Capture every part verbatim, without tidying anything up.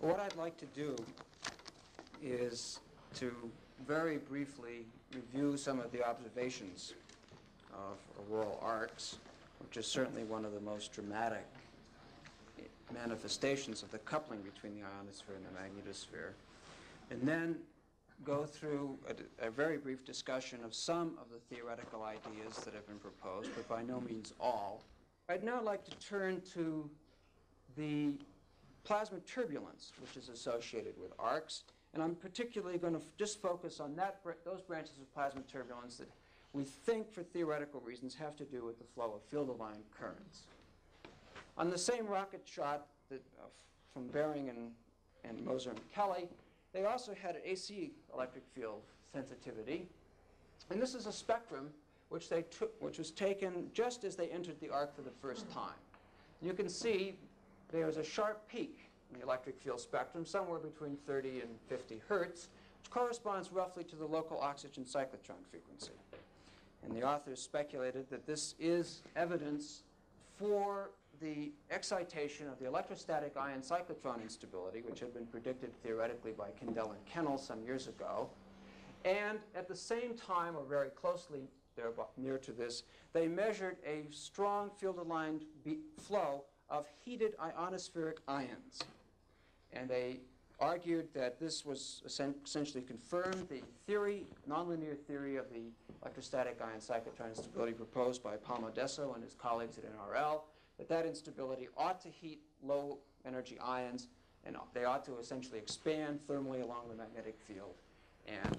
What I'd like to do is to very briefly review some of the observations of auroral arcs, which is certainly one of the most dramatic manifestations of the coupling between the ionosphere and the magnetosphere, and then go through a, a very brief discussion of some of the theoretical ideas that have been proposed, but by no means all. I'd now like to turn to the plasma turbulence, which is associated with arcs, and I'm particularly going to just focus on that br those branches of plasma turbulence that we think, for theoretical reasons, have to do with the flow of field-aligned currents. On the same rocket shot that, uh, from Behring and, and Moser and Kelly, they also had an A C electric field sensitivity. And this is a spectrum which they took, which was taken just as they entered the arc for the first time. You can see there was a sharp peak in the electric field spectrum, somewhere between thirty and fifty hertz, which corresponds roughly to the local oxygen cyclotron frequency. And the authors speculated that this is evidence for the excitation of the electrostatic ion cyclotron instability, which had been predicted theoretically by Kandel and Kennel some years ago. And at the same time, or very closely there, near to this, they measured a strong field-aligned flow of heated ionospheric ions. And they argued that this was essentially confirmed the theory, nonlinear theory of the electrostatic ion cyclotron instability proposed by Palmadesso and his colleagues at N R L, that that instability ought to heat low energy ions, and they ought to essentially expand thermally along the magnetic field and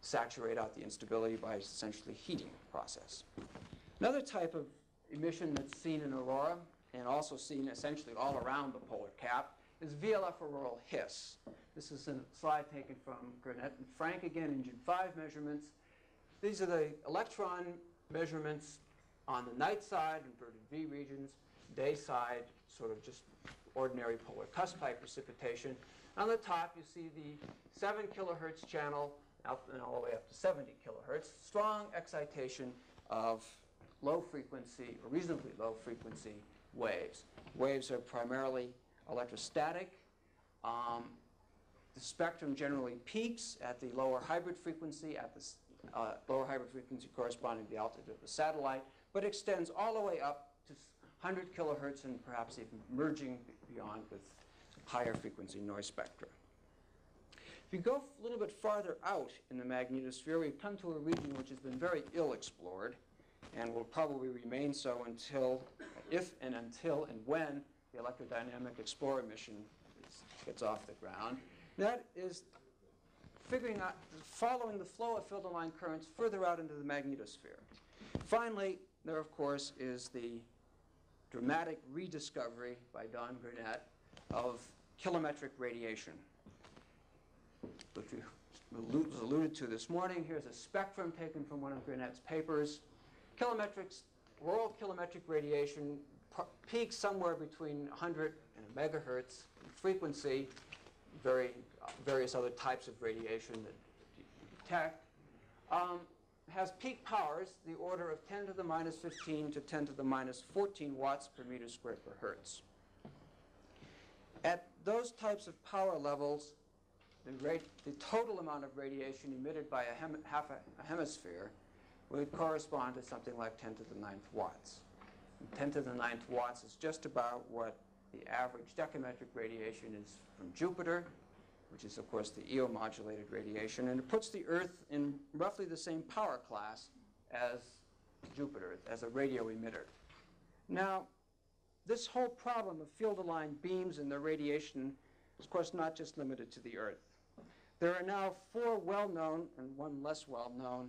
saturate out the instability by essentially heating the process. Another type of emission that's seen in aurora, and also seen essentially all around the polar cap, is V L F auroral hiss. This is a slide taken from Grenette and Frank, again, Engine five measurements. These are the electron measurements on the night side, inverted V regions, day side, sort of just ordinary polar cusp type precipitation. On the top, you see the seven kilohertz channel, out and all the way up to seventy kilohertz, strong excitation of low frequency, or reasonably low frequency, waves. Waves are primarily electrostatic. Um, the spectrum generally peaks at the lower hybrid frequency, at the uh, lower hybrid frequency corresponding to the altitude of the satellite, but extends all the way up to one hundred kilohertz and perhaps even merging beyond with higher frequency noise spectra. If you go a little bit farther out in the magnetosphere, we've come to a region which has been very ill explored and will probably remain so until, if and until and when, the Electrodynamic Explorer mission gets off the ground. That is figuring out, following the flow of field-aligned currents further out into the magnetosphere. Finally, there, of course, is the dramatic rediscovery by Don Gurnett of kilometric radiation, which was alluded to this morning. Here's a spectrum taken from one of Gurnett's papers. Kilometrics, auroral kilometric radiation peaks somewhere between one hundred and a megahertz in frequency, very, uh, various other types of radiation that you detect, um, has peak powers the order of ten to the minus fifteen to ten to the minus fourteen watts per meter squared per hertz. At those types of power levels, the, rate, the total amount of radiation emitted by a hem, half a, a hemisphere would correspond to something like ten to the ninth watts. And ten to the ninth watts is just about what the average decametric radiation is from Jupiter, which is, of course, the E O modulated radiation. And it puts the Earth in roughly the same power class as Jupiter, as a radio emitter. Now, this whole problem of field-aligned beams and their radiation is, of course, not just limited to the Earth. There are now four well-known and one less well-known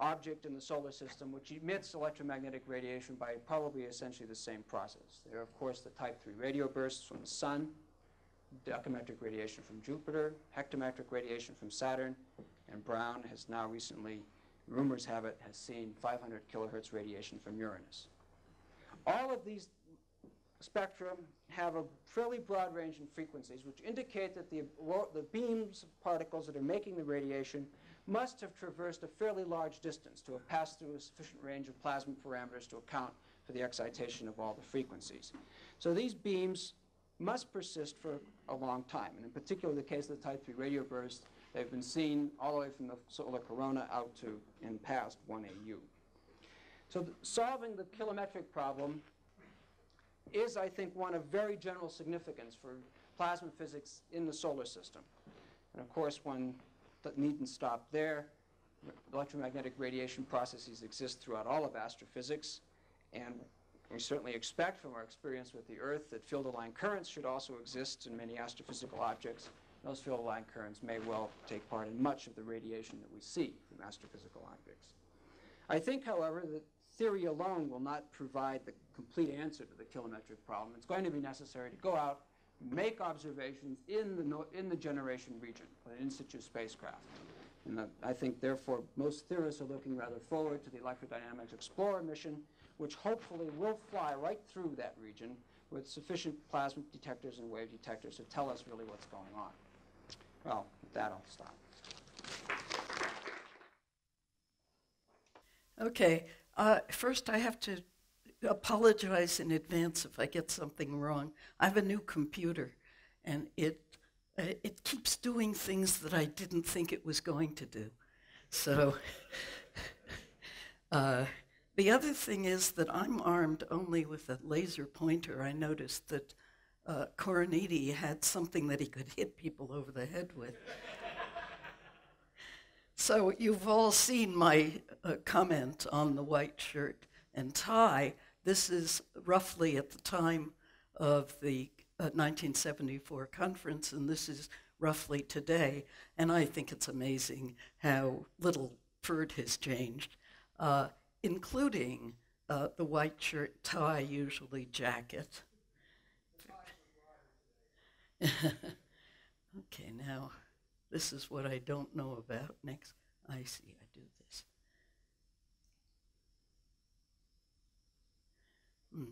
object in the solar system which emits electromagnetic radiation by probably essentially the same process. There are, of course, the type three radio bursts from the Sun, decametric radiation from Jupiter, hectometric radiation from Saturn, and Brown has now recently, rumors have it, has seen five hundred kilohertz radiation from Uranus. All of these spectrum have a fairly broad range in frequencies, which indicate that the, the beams of particles that are making the radiation must have traversed a fairly large distance to have passed through a sufficient range of plasma parameters to account for the excitation of all the frequencies. So these beams must persist for a long time. And in particular, the case of the type three radio bursts, they've been seen all the way from the solar corona out to and past one A U. So the, solving the kilometric problem is, I think, one of very general significance for plasma physics in the solar system. And of course, one needn't stop there. Electromagnetic radiation processes exist throughout all of astrophysics, and we certainly expect from our experience with the Earth that field-aligned currents should also exist in many astrophysical objects. Those field-aligned currents may well take part in much of the radiation that we see from astrophysical objects. I think, however, that theory alone will not provide the complete answer to the kilometric problem. It's going to be necessary to go out, make observations in the, no in the generation region, an in situ spacecraft. And uh, I think, therefore, most theorists are looking rather forward to the Electrodynamic Explorer mission, which hopefully will fly right through that region with sufficient plasma detectors and wave detectors to tell us really what's going on. Well, with that, I'll stop. Okay. Uh, first, I have to apologize in advance if I get something wrong. I have a new computer, and it uh, it keeps doing things that I didn't think it was going to do. So uh, the other thing is that I'm armed only with a laser pointer. I noticed that uh, Coroniti had something that he could hit people over the head with. So you've all seen my uh, comment on the white shirt and tie. This is roughly at the time of the uh, nineteen seventy-four conference, and this is roughly today. And I think it's amazing how little Ferd has changed, uh, including uh, the white shirt, tie, usually jacket. Okay, now this is what I don't know about next. I see, I do this. Hmm.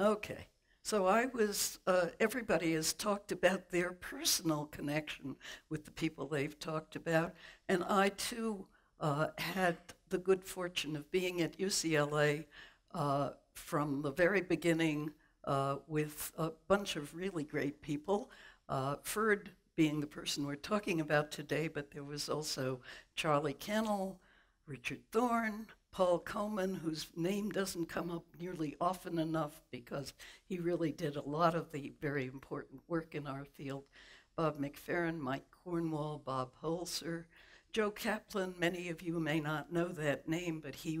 Okay, so I was, uh, everybody has talked about their personal connection with the people they've talked about, and I too uh, had the good fortune of being at U C L A uh, from the very beginning uh, with a bunch of really great people. Uh, Ferd being the person we're talking about today, but there was also Charlie Kennel, Richard Thorne, Paul Coleman, whose name doesn't come up nearly often enough because he really did a lot of the very important work in our field, Bob McFerrin, Mike Cornwall, Bob Holzer, Joe Kaplan. Many of you may not know that name, but he,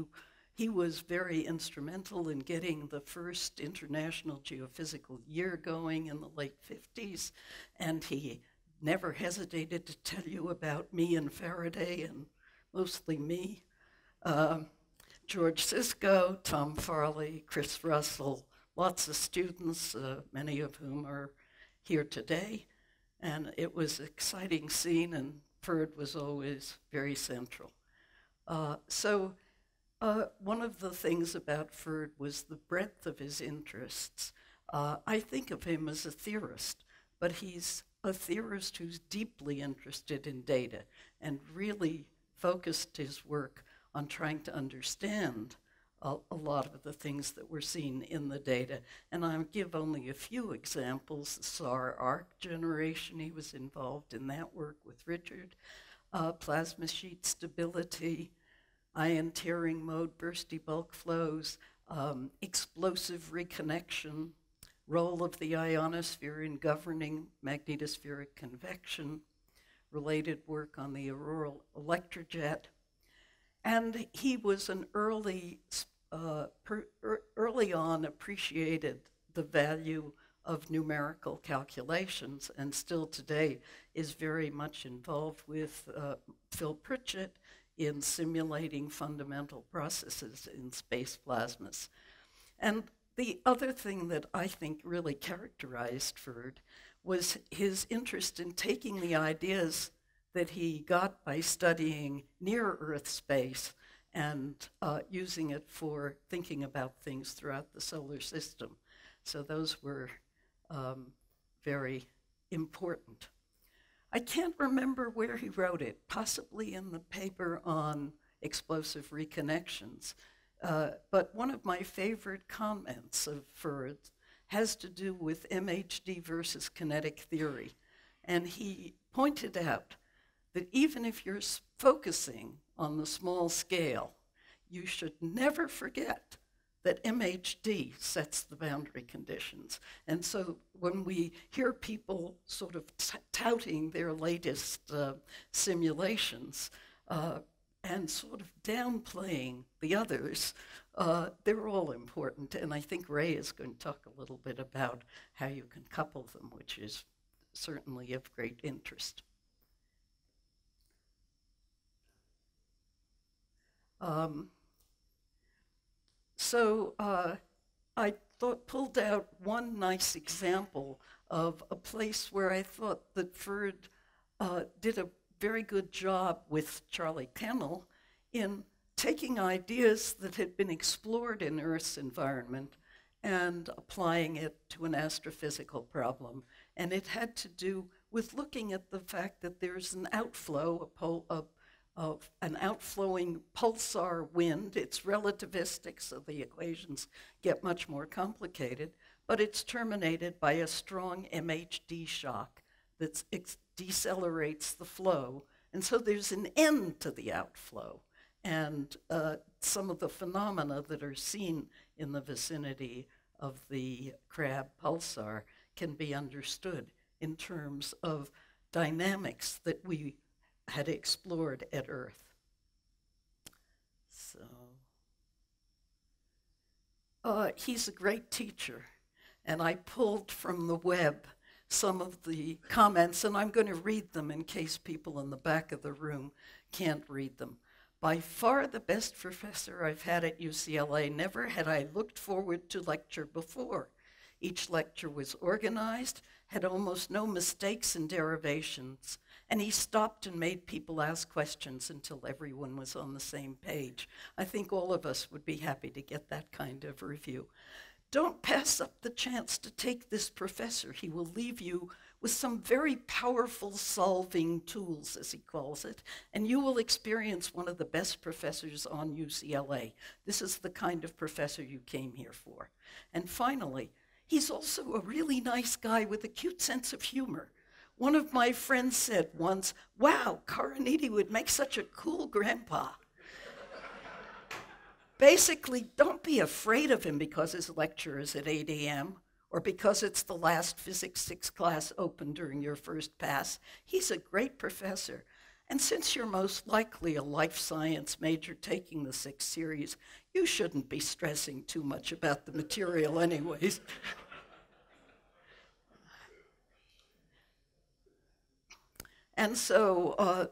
he was very instrumental in getting the first International Geophysical Year going in the late fifties, and he never hesitated to tell you about me and Faraday, and mostly me. Uh, George Sisko, Tom Farley, Chris Russell, lots of students, uh, many of whom are here today. And it was an exciting scene, and Ferd was always very central. Uh, so uh, one of the things about Ferd was the breadth of his interests. Uh, I think of him as a theorist, but he's a theorist who's deeply interested in data and really focused his work on trying to understand a, a lot of the things that were seen in the data. And I'll give only a few examples. The S A R arc generation, he was involved in that work with Richard. Uh, plasma sheet stability, ion tearing mode, bursty bulk flows, um, explosive reconnection, role of the ionosphere in governing magnetospheric convection, related work on the auroral electrojet. And he was an early, uh, per, er, early on appreciated the value of numerical calculations, and still today is very much involved with uh, Phil Pritchett in simulating fundamental processes in space plasmas. And the other thing that I think really characterized Ferd was his interest in taking the ideas that he got by studying near-Earth space and uh, using it for thinking about things throughout the solar system. So those were um, very important. I can't remember where he wrote it, possibly in the paper on explosive reconnections. Uh, but one of my favorite comments of Ferd's has to do with M H D versus kinetic theory. And he pointed out that even if you're focusing on the small scale, you should never forget that M H D sets the boundary conditions. And so when we hear people sort of touting their latest uh, simulations uh, and sort of downplaying the others, uh, they're all important. And I think Ray is going to talk a little bit about how you can couple them, which is certainly of great interest. Um, So uh, I thought, pulled out one nice example of a place where I thought that Ferd uh, did a very good job with Charlie Kennel in taking ideas that had been explored in Earth's environment and applying it to an astrophysical problem. And it had to do with looking at the fact that there's an outflow, a pole, a of an outflowing pulsar wind. It's relativistic, so the equations get much more complicated, but it's terminated by a strong M H D shock that decelerates the flow. And so there's an end to the outflow. And uh, some of the phenomena that are seen in the vicinity of the crab pulsar can be understood in terms of dynamics that we had explored at Earth. So uh, he's a great teacher, and I pulled from the web some of the comments, and I'm going to read them in case people in the back of the room can't read them. By far the best professor I've had at U C L A. Never had I looked forward to lecture before. Each lecture was organized, had almost no mistakes and derivations, and he stopped and made people ask questions until everyone was on the same page. I think all of us would be happy to get that kind of review. Don't pass up the chance to take this professor. He will leave you with some very powerful solving tools, as he calls it, and you will experience one of the best professors on U C L A. This is the kind of professor you came here for. And finally, he's also a really nice guy with a cute sense of humor. One of my friends said once, "Wow, Coroniti would make such a cool grandpa." Basically, don't be afraid of him because his lecture is at eight A M or because it's the last Physics six class open during your first pass. He's a great professor. And since you're most likely a life science major taking the sixth series, you shouldn't be stressing too much about the material anyways. And so uh,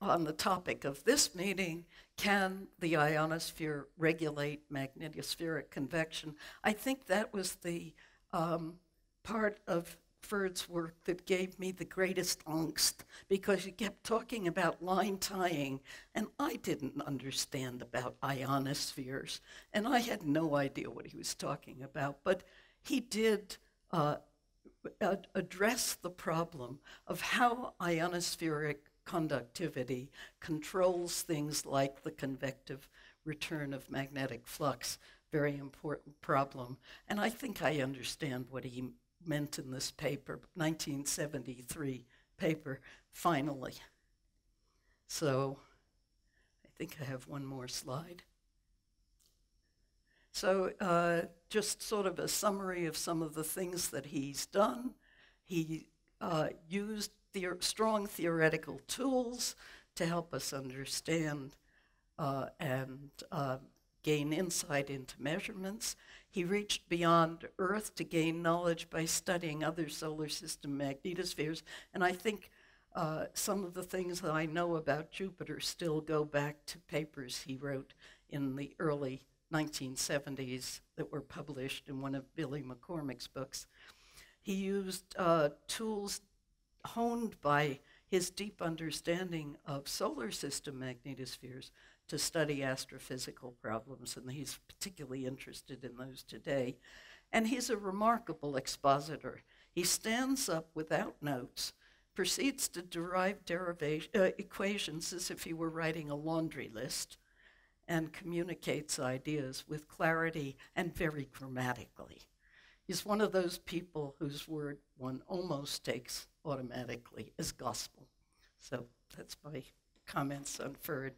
on the topic of this meeting, can the ionosphere regulate magnetospheric convection? I think that was the um, part of Ferd's work that gave me the greatest angst, because he kept talking about line tying, and I didn't understand about ionospheres, and I had no idea what he was talking about, but he did uh, address the problem of how ionospheric conductivity controls things like the convective return of magnetic flux. Very important problem. And I think I understand what he meant in this paper, nineteen seventy-three paper, finally. So I think I have one more slide. So uh, just sort of a summary of some of the things that he's done. He uh, used theor strong theoretical tools to help us understand uh, and uh, gain insight into measurements. He reached beyond Earth to gain knowledge by studying other solar system magnetospheres. And I think uh, some of the things that I know about Jupiter still go back to papers he wrote in the early nineteen seventies that were published in one of Billy McCormick's books. He used uh, tools honed by his deep understanding of solar system magnetospheres to study astrophysical problems, and he's particularly interested in those today. And he's a remarkable expositor. He stands up without notes, proceeds to derive derivation, uh, equations as if he were writing a laundry list, and communicates ideas with clarity and very grammatically. He's one of those people whose word one almost takes automatically as gospel. So that's my comments on Ferd.